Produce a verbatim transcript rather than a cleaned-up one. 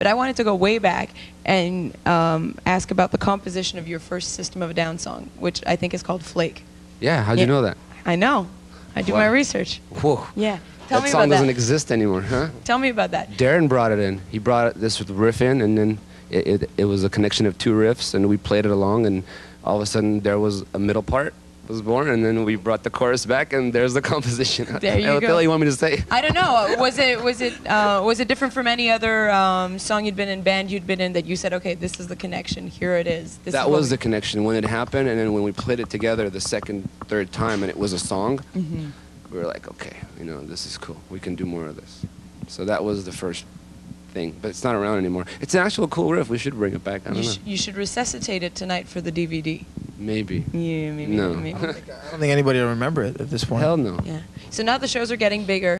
But I wanted to go way back and um, ask about the composition of your first System of a Down song, which I think is called Flake. Yeah, how'd yeah. you know that? I know. I do wow. my research. Whoa. Yeah. Tell that me about that. That song doesn't exist anymore, huh? Tell me about that. Darren brought it in. He brought this riff in, and then it, it, it was a connection of two riffs, and we played it along, and all of a sudden there was a middle part was born, and then we brought the chorus back, and there's the composition. There you go. What the hell you want me to say? I don't know. Was it was it uh, was it different from any other um, song you'd been in, band you'd been in, that you said, okay, this is the connection. Here it is. This that is was the connection when it happened, and then when we played it together the second, third time, and it was a song. Mm-hmm. We were like, okay, you know, this is cool. We can do more of this. So that was the first thing, but it's not around anymore. It's an actual cool riff. We should bring it back. I don't you know. Sh you should resuscitate it tonight for the D V D. Maybe. Yeah, maybe. No. Maybe. I, don't think, I don't think anybody will remember it at this point. Hell no. Yeah. So now the shows are getting bigger.